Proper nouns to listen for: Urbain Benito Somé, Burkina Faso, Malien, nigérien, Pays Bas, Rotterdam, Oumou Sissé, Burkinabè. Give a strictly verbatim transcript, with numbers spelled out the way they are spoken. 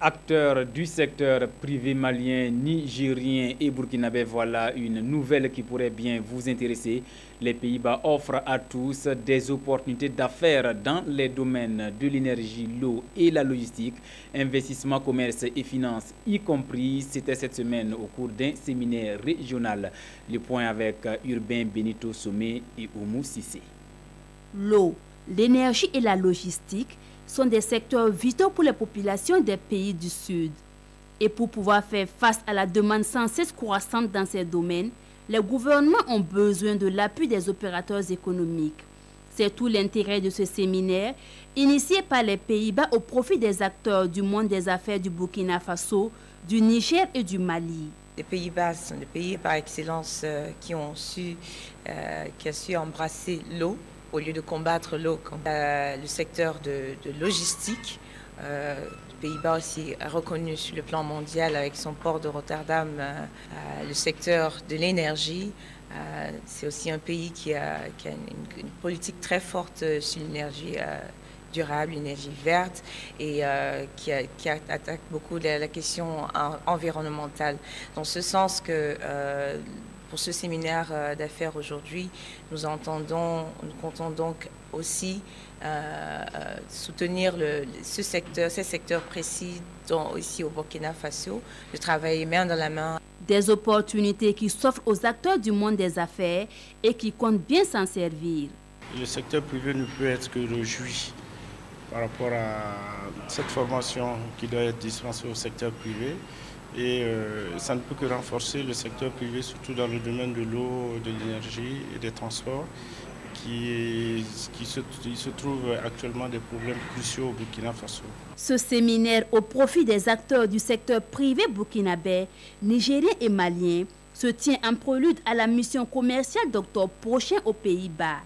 acteurs du secteur privé malien, nigérien et burkinabè, voilà une nouvelle qui pourrait bien vous intéresser. Les Pays Bas offrent à tous des opportunités d'affaires dans les domaines de l'énergie, l'eau et la logistique, investissement, commerce et finances y compris. C'était cette semaine au cours d'un séminaire régional. Le point avec Urbain Benito Somé et Oumou Sissé. L'eau, l'énergie et la logistique sont des secteurs vitaux pour les populations des pays du Sud. Et pour pouvoir faire face à la demande sans cesse croissante dans ces domaines, les gouvernements ont besoin de l'appui des opérateurs économiques. C'est tout l'intérêt de ce séminaire, initié par les Pays-Bas au profit des acteurs du monde des affaires du Burkina Faso, du Niger et du Mali. Les Pays-Bas sont des pays par excellence euh, qui ont su, euh, qui a su embrasser l'eau. Au lieu de combattre l'eau, euh, le secteur de, de logistique, euh, les Pays-Bas aussi reconnu sur le plan mondial avec son port de Rotterdam, euh, euh, le secteur de l'énergie, euh, c'est aussi un pays qui a, qui a une, une politique très forte sur l'énergie euh, durable, l'énergie verte et euh, qui, a, qui attaque beaucoup la, la question environnementale. Dans ce sens que euh, pour ce séminaire d'affaires aujourd'hui, nous entendons, nous comptons donc aussi euh, soutenir le, ce secteur, ces secteurs précis, dont ici au Burkina Faso, de travailler main dans la main. Des opportunités qui s'offrent aux acteurs du monde des affaires et qui comptent bien s'en servir. Le secteur privé ne peut être que réjoui par rapport à cette formation qui doit être dispensée au secteur privé. Et euh, ça ne peut que renforcer le secteur privé, surtout dans le domaine de l'eau, de l'énergie et des transports, qui, qui se, il se trouve actuellement des problèmes cruciaux au Burkina Faso. Ce séminaire au profit des acteurs du secteur privé burkinabè, nigérien et malien se tient en prélude à la mission commerciale d'octobre prochain aux Pays-Bas.